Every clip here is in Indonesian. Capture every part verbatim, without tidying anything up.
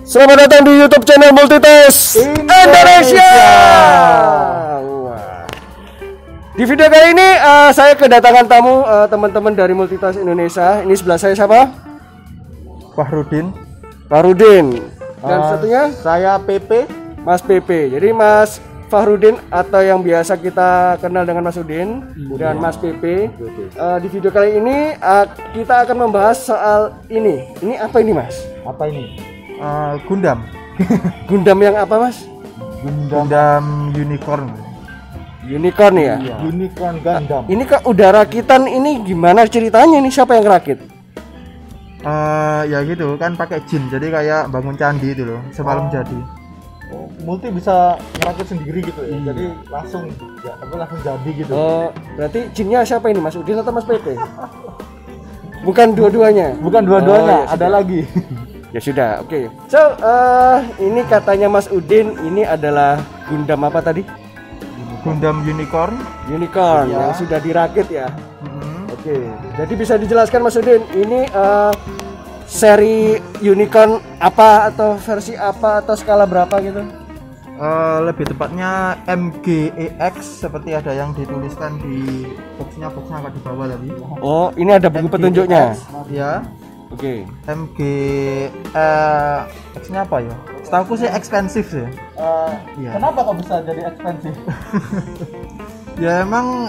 Selamat datang di YouTube channel Multitoys Indonesia. Indonesia. Wow. Di video kali ini uh, saya kedatangan tamu uh, teman-teman dari Multitoys Indonesia. Ini sebelah saya siapa? Fahrudin. Fahrudin. Dan uh, satunya saya P P, Mas P P. Jadi Mas Fahrudin atau yang biasa kita kenal dengan Mas Udin hmm. dan Mas P P. Uh, di video kali ini uh, kita akan membahas soal ini. Ini apa ini, Mas? Apa ini? Uh, Gundam. Gundam yang apa, Mas? Gundam, Gundam Unicorn. Unicorn ya? Iya. Unicorn Gundam. Ini ke udara kitan ini gimana ceritanya, ini siapa yang rakit? Uh, ya gitu kan, pakai jin. Jadi kayak bangun candi itu loh, semalam oh. jadi. Oh, multi bisa ngerakit sendiri gitu ya. Hmm. Jadi langsung ya, aku langsung jadi gitu. Oh, berarti jinnya siapa ini, Mas Udin atau Mas P P? Bukan dua-duanya. Bukan dua-duanya, oh, ya, ada sudah. lagi. Ya sudah, oke. Okay. So, uh, ini katanya Mas Udin, ini adalah Gundam apa tadi? Gundam Unicorn. Unicorn ya. Yang sudah dirakit ya. Mm-hmm. Oke. Okay. Jadi bisa dijelaskan Mas Udin, ini uh, seri Unicorn apa atau versi apa atau skala berapa gitu? Uh, lebih tepatnya M G E X, seperti ada yang dituliskan di boxnya boxnya di bawah tadi. Oh, ini ada buku M G E X petunjuknya. Ya. Oke, okay. M G uh, X-nya apa ya? Setahu sih ekspensif sih. Uh, ya. Kenapa kok bisa jadi ekspensif? Ya emang,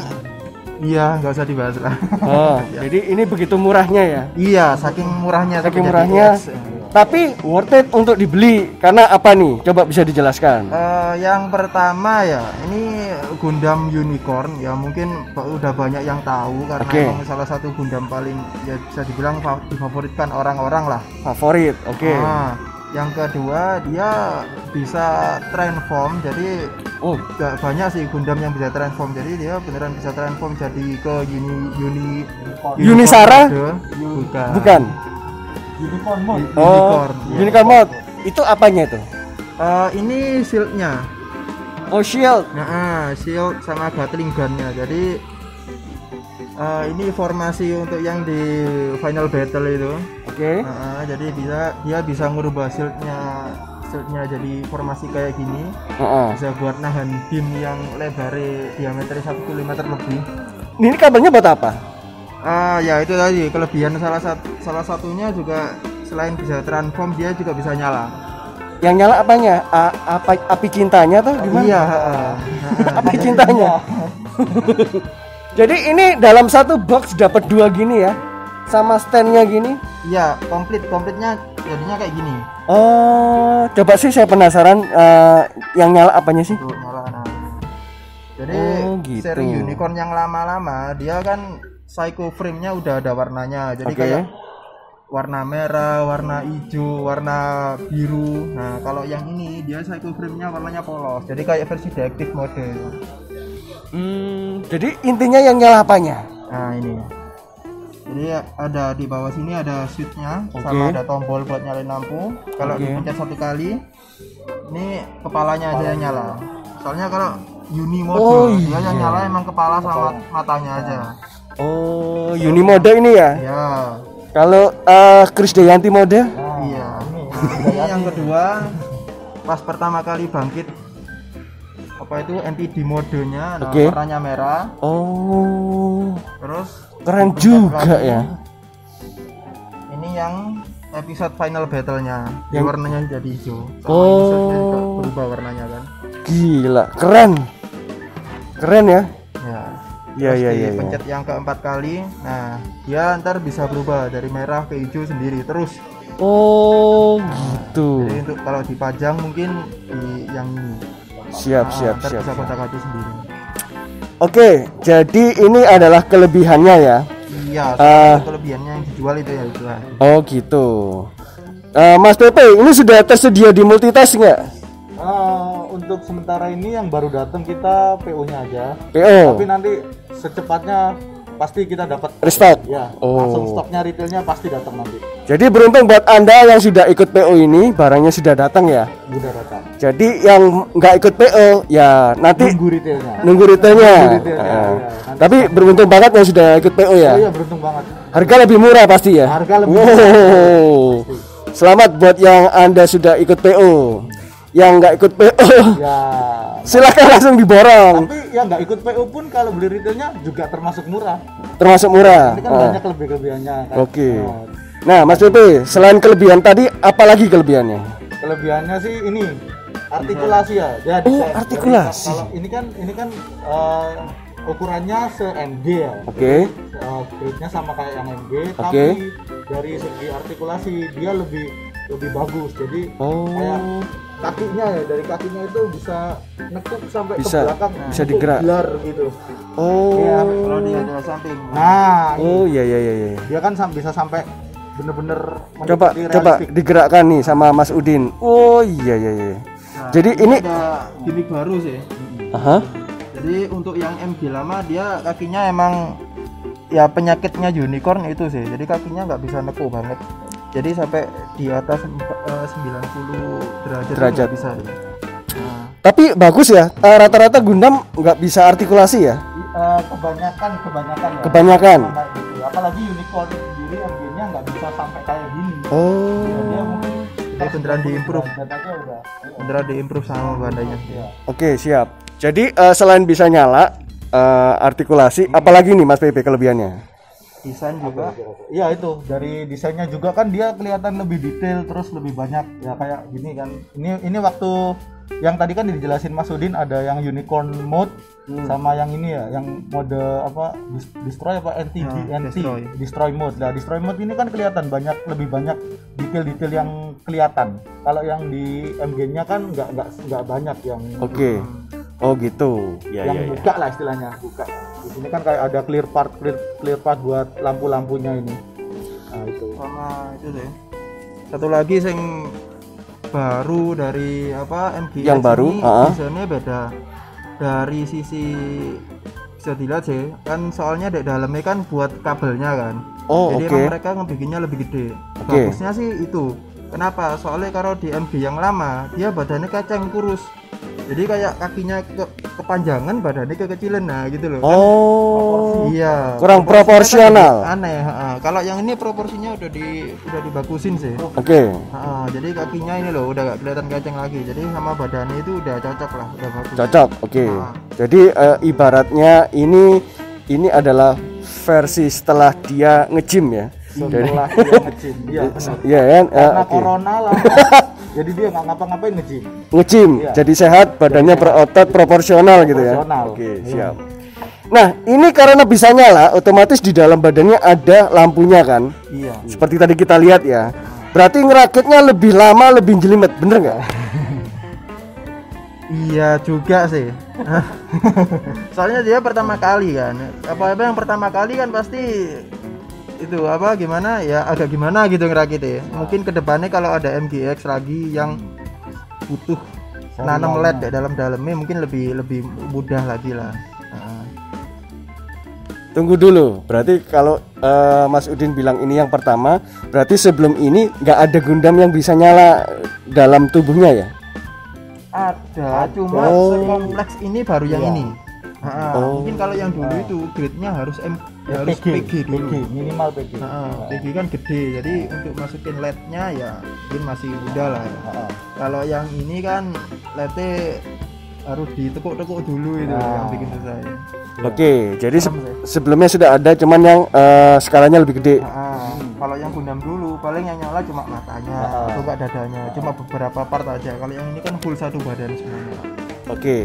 iya nggak usah dibahas lah. Oh, ya. Jadi ini begitu murahnya ya? Iya, saking murahnya. Saking murahnya. X, ya. Tapi worth it untuk dibeli karena apa nih? Coba bisa dijelaskan. Uh, yang pertama ya, ini Gundam Unicorn ya, mungkin udah banyak yang tahu karena okay. emang salah satu Gundam paling ya bisa dibilang difavoritkan orang-orang lah. Favorit, oke. Okay. Nah, yang kedua dia bisa transform, jadi oh gak banyak sih Gundam yang bisa transform, jadi dia beneran bisa transform jadi ke uni uni Unisara? Bukan. Bukan. Unicorn mode. Oh, unicorn, ya. Unicorn mode. Itu apanya itu? Uh, ini shieldnya. Oh, shield. Nah, shield sama gatling gunnya. Jadi uh, ini formasi untuk yang di final battle itu. Oke. Okay. Nah, jadi bisa dia bisa ngubah shieldnya, shieldnya jadi formasi kayak gini. Uh-uh. Bisa buat nahan beam yang lebarnya diameternya satu kilometer lebih. Ini kabelnya buat apa? Ah ya itu tadi kelebihan salah satu salah satunya juga selain bisa transform dia juga bisa nyala. Yang nyala apanya? A, apa api cintanya tuh gimana? Iya. Uh, api cintanya. Jadi ini dalam satu box dapat dua gini ya, sama standnya gini? Iya komplit komplitnya jadinya kayak gini. Oh coba sih saya penasaran uh, yang nyala apanya sih? Tuh, nyala, nah. Jadi oh, gitu. Seri Unicorn yang lama-lama dia kan psycho frame-nya udah ada warnanya, jadi okay. kayak warna merah, warna hijau, warna biru. Nah kalau yang ini dia psycho frame-nya warnanya polos, jadi kayak versi deaktif mode. hmm, Jadi intinya yang nyala apanya? Nah ini, jadi ada di bawah sini ada switch-nya, okay. sama ada tombol buat nyalain lampu. Kalau okay. dipencet satu kali, ini kepalanya aja yang nyala. Soalnya kalau uni mode oh, dia iya. yang nyala emang kepala sama matanya aja. Oh, so, Unimode ini ya? Iya. Kalau uh, Krisdayanti mode? Oh, iya. Ini yang kedua, pas pertama kali bangkit apa itu N T D modenya, okay. nah, warnanya merah. Oh. Terus keren juga lagi, ya. Ini yang episode final battle-nya, yang warnanya jadi hijau. Oh. Berubah warnanya kan? Gila, keren. Keren ya? Ya. Iya iya iya. Pencet yang keempat kali, nah dia ntar bisa berubah dari merah ke hijau sendiri terus. Oh nah, gitu. Jadi untuk kalau dipajang mungkin di yang ini. Siap nah, siap siap. Bisa kotak-kati sendiri. Oke, jadi ini adalah kelebihannya ya. Iya. Uh, kelebihannya yang dijual itu ya itu. Oh gitu. Uh, Mas Pepe, ini sudah tersedia di Multitoys nggak? Uh, untuk sementara ini yang baru datang kita P O-nya aja. P O. Tapi nanti secepatnya pasti kita dapat restock. Ya, oh. langsung stoknya retailnya pasti datang nanti. Jadi beruntung buat Anda yang sudah ikut P O ini, barangnya sudah datang ya. Sudah datang. Jadi yang nggak ikut P O ya nanti nunggu retailnya. Nunggu retailnya. Nunggu retailnya. Uh. Ya, tapi beruntung banget yang sudah ikut P O ya. Oh, iya beruntung banget. Harga lebih murah pasti ya. Harga lebih. Wow. Murah, Selamat buat yang Anda sudah ikut P O. Yang nggak ikut P O ya, silakan langsung diborong. Tapi yang nggak ikut P O pun kalau beli retailnya juga termasuk murah. Termasuk murah. Ini kan ah. banyak lebih-kelebihannya kan. Oke. Okay. Oh. Nah, Mas Pepe, selain kelebihan tadi apalagi kelebihannya? Kelebihannya sih ini artikulasi ya. Jadi oh, saya, artikulasi. Jadi, kalau ini kan ini kan uh, ukurannya se-M G ya. Oke. Okay. Uh, grade-nya sama kayak yang M G, okay. Tapi dari segi artikulasi dia lebih lebih bagus. Jadi oh. kayak kakinya ya, dari kakinya itu bisa nekuk sampai bisa, ke belakang. Nah, bisa digerak. Gelar gitu. Oh. Ya, kalau dia ada samping. Nah. Oh, iya iya iya iya. Dia kan sam- bisa sampai bener-bener coba realistik. Coba digerakkan nih sama Mas Udin. Oh, iya iya iya. Nah, jadi ini ada gimmick baru sih. Aha. Jadi untuk yang M G lama dia kakinya emang ya penyakitnya unicorn itu sih. Jadi kakinya nggak bisa nekuk banget. Jadi sampai di atas uh, sembilan puluh derajat, derajat. Bisa. Nah. Tapi bagus ya. Uh, rata-rata Gundam nggak bisa artikulasi ya? Uh, kebanyakan kebanyakan ya. Kebanyakan. Apalagi unicorn sendiri M G-nya nggak bisa sampai kayak gini. Oh. Dia mungkin dia beneran diimprove. Beneran diimprove sama bandanya. Ya. Oke, siap. Jadi uh, selain bisa nyala uh, artikulasi, hmm. apalagi nih Mas P P kelebihannya? Desain juga. Iya itu, dari desainnya juga kan dia kelihatan lebih detail, terus lebih banyak ya kayak gini kan. Ini ini waktu yang tadi kan dijelasin Mas Udin ada yang unicorn mode hmm. sama yang ini ya, yang mode apa destroy apa N T G nah, N T destroy. destroy mode. Nah, destroy mode ini kan kelihatan banyak lebih banyak detail-detail yang kelihatan. Kalau yang di M G-nya kan nggak nggak nggak banyak yang. Oke. Okay. Oh gitu. Ya, yang ya, buka ya. Lah istilahnya, buka. Di sini kan kayak ada clear part, clear, clear part buat lampu-lampunya ini. Nah, itu. Sama itu deh. Satu lagi yang baru dari apa M G E X yang baru, desainnya beda. Dari sisi bisa dilihat sih, kan soalnya di dalamnya kan buat kabelnya kan. Oh, jadi okay. mereka ngebikinnya lebih gede. Okay. Bagusnya sih itu. Kenapa? Soalnya kalau di M G yang lama, dia badannya kacang kurus. Jadi kayak kakinya ke, kepanjangan, badannya kekecilan, nah gitu loh. Oh, kan? Iya. Kurang proporsional. Kan aneh. Uh, kalau yang ini proporsinya udah di udah dibagusin sih. Oke. Okay. Uh, jadi kakinya ini loh udah gak kelihatan kacang lagi. Jadi sama badannya itu udah cocok lah, udah bagus. Cocok. Oke. Okay. Uh. Jadi uh, ibaratnya ini ini adalah versi setelah dia nge-gym ya. Setelah jadi, dia nge-gym. Iya. Iya kan? Karena okay. corona lah. Jadi dia nggak ngapa-ngapain nge-gym. Nge-gym. Iya. Jadi sehat, badannya jadi, berotot proporsional, proporsional gitu ya. Oke, okay, iya. Siap. Nah, ini karena bisa nyala, otomatis di dalam badannya ada lampunya kan? Iya. Seperti iya. tadi kita lihat ya. Berarti ngerakitnya lebih lama, lebih jelimet, bener nggak? Iya juga sih. Soalnya dia pertama kali kan. Apa-apa yang pertama kali kan pasti itu apa gimana ya agak gimana gitu ngerakitnya ya. Mungkin kedepannya kalau ada M G E X lagi yang butuh nanam L E D dalam-dalamnya mungkin lebih lebih mudah lagi lah. Nah. Tunggu dulu. Berarti kalau uh, Mas Udin bilang ini yang pertama, berarti sebelum ini nggak ada Gundam yang bisa nyala dalam tubuhnya ya? Ada, cuma oh. sekompleks ini baru yang iya. ini. Nah, oh. mungkin kalau yang dulu nah. itu grade-nya harus M ya, harus P G, P G dulu. P G, minimal P G. Nah, P G kan gede, jadi untuk masukin L E D-nya ya mungkin masih mudah lah. Ya. Nah. Kalau yang ini kan L E D-nya harus ditekuk-tekuk dulu itu nah. yang bikin susah. Ya. Oke, okay, jadi se- sebelumnya sudah ada, cuman yang uh, skalanya lebih gede. Nah, hmm. Kalau yang Gundam dulu paling yang nyala cuma matanya, nah. atau enggak dadanya, nah. cuma beberapa part aja. Kalau yang ini kan full satu badan semuanya. Oke. Okay.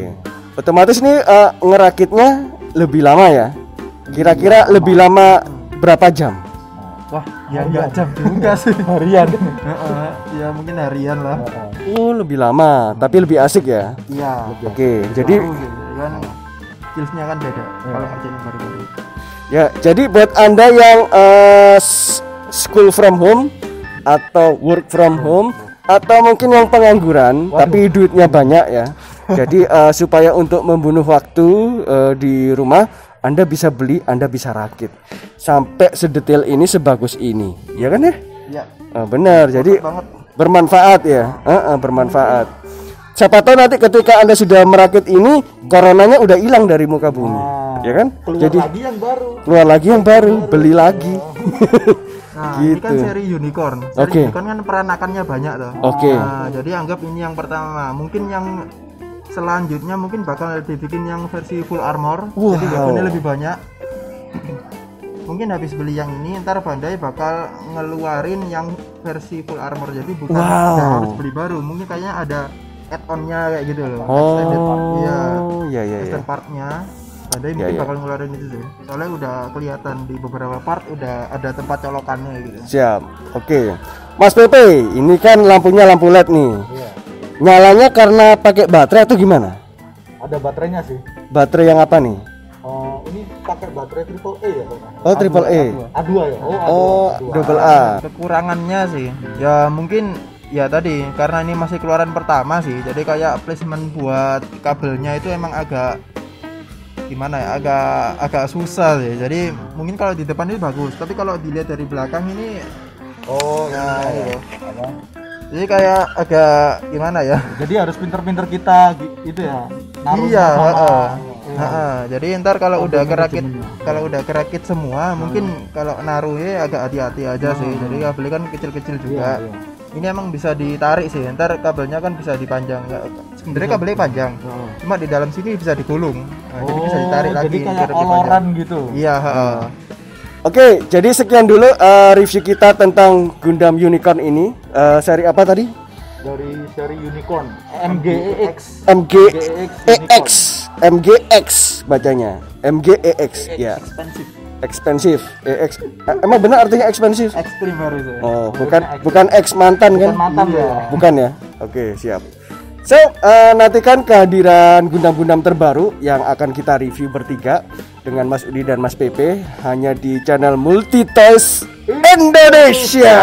Otomatis nih uh, ngerakitnya lebih lama ya. Kira-kira lama. lebih lama berapa jam? Wah, ya enggak jam juga sih, harian. Heeh. Ya mungkin harian lah. Oh, lebih lama, tapi lebih asik ya. Iya. Oke, okay. jadi kan skillsnya kan beda kalau kerjanya baru-baru. Ya, jadi buat Anda yang uh, school from home atau work from home atau mungkin yang pengangguran Waduh. tapi duitnya banyak ya. Jadi uh, supaya untuk membunuh waktu uh, di rumah, Anda bisa beli, Anda bisa rakit sampai sedetail ini, sebagus ini, ya kan ya? Iya. Uh, benar. Jadi banget. bermanfaat ya, uh, uh, bermanfaat. Siapa tahu nanti ketika Anda sudah merakit ini, coronanya udah hilang dari muka bumi, nah, ya kan? Keluar Jadi, lagi yang baru. Keluar lagi yang baru, baru. beli lagi. Nah, gitu. Ini kan seri unicorn. Seri okay. unicorn kan peranakannya banyak tuh. Oke. Okay. Nah, jadi anggap ini yang pertama. Mungkin yang selanjutnya mungkin bakal dibikin yang versi full armor. Wow. Jadi bahannya lebih banyak. Mungkin habis beli yang ini, ntar Bandai bakal ngeluarin yang versi full armor. Jadi bukan wow. harus beli baru. Mungkin kayaknya ada add-onnya kayak gitu loh. Oh. Iya. Iya iya. Extra part-nya. Bandai ya, mungkin ya. bakal ngeluarin itu sih. Soalnya udah kelihatan di beberapa part udah ada tempat colokannya gitu. Siap. Oke. Mas Pepe, ini kan lampunya lampu L E D nih. Iya. Nyalanya karena pakai baterai atau gimana? Ada baterainya sih. Baterai yang apa nih? Oh, ini pakai baterai triple A ya? Oh, triple A. A dua ya? Oh, double A. Kekurangannya sih, ya mungkin ya tadi karena ini masih keluaran pertama sih, jadi kayak placement buat kabelnya itu emang agak gimana ya, agak agak susah sih. Jadi mungkin kalau di depan ini bagus, tapi kalau dilihat dari belakang ini oh nah, ya. Iya. Jadi kayak agak gimana ya? Jadi harus pinter-pinter kita gitu ya. Naruh iya, sama, uh, uh, uh, jadi ntar kalau oh, udah kerakit, kalau udah kerakit semua, hmm. mungkin kalau naruhnya agak hati-hati aja hmm. sih. Jadi kabelnya kan kecil-kecil juga. Iya, iya. Ini emang bisa ditarik sih. Ntar kabelnya kan bisa dipanjang. Sebenarnya kabelnya panjang, oh. cuma di dalam sini bisa digulung. Nah, oh, jadi bisa ditarik jadi lagi. Jadi kayak oloran gitu. Iya. Uh, hmm. Oke, jadi sekian dulu uh, review kita tentang Gundam Unicorn ini. Uh, seri apa tadi? Dari seri Unicorn. M G E X. M G E X. M G E X bacanya. M G E X. Ya. Expensive. Expensive. E X. Emang benar artinya expensive? Extreme itu. Oh, bukan bukan ex mantan kan? Mantan ya. Bukan ya. Oke, siap. So, uh, nantikan kehadiran Gundam-Gundam terbaru yang akan kita review bertiga dengan Mas Udi dan Mas Pepe hanya di channel Multitoys Indonesia.